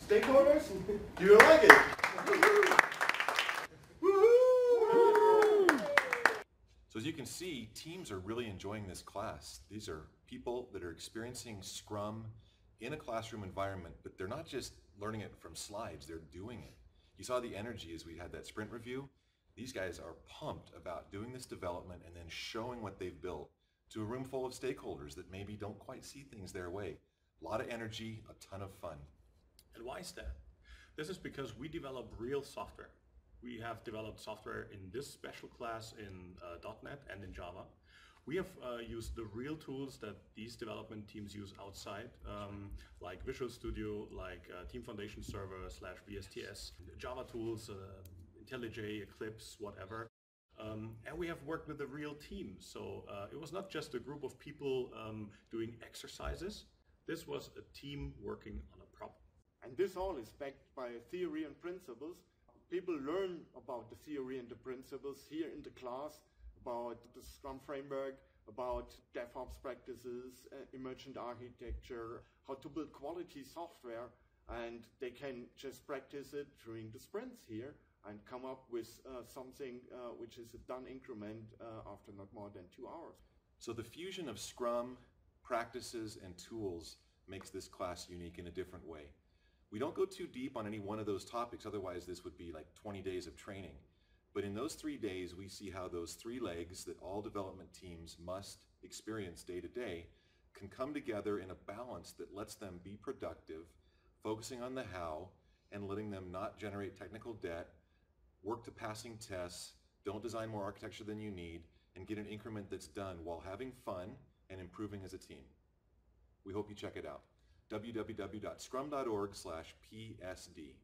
Stakeholders, you will like it. So as you can see, teams are really enjoying this class. These are people that are experiencing Scrum in a classroom environment, but they're not just learning it from slides, they're doing it. You saw the energy as we had that sprint review. These guys are pumped about doing this development and then showing what they've built to a room full of stakeholders that maybe don't quite see things their way. A lot of energy, a ton of fun. And why is that? This is because we develop real software. We have developed software in this special class in .NET and in Java. We have used the real tools that these development teams use outside, like Visual Studio, like Team Foundation Server / VSTS, Java tools, IntelliJ, Eclipse, whatever. And we have worked with a real team. So it was not just a group of people doing exercises. This was a team working on a problem. And this all is backed by theory and principles. People learn about the theory and the principles here in the class, about the Scrum framework, about DevOps practices, emergent architecture, how to build quality software, and they can just practice it during the sprints here and come up with something which is a done increment after not more than 2 hours. So the fusion of Scrum, practices, and tools makes this class unique in a different way. We don't go too deep on any one of those topics, otherwise this would be like 20 days of training. But in those 3 days, we see how those three legs that all development teams must experience day to day can come together in a balance that lets them be productive, focusing on the how, and letting them not generate technical debt, work to passing tests, don't design more architecture than you need, and get an increment that's done while having fun and improving as a team. We hope you check it out. www.scrum.org/psd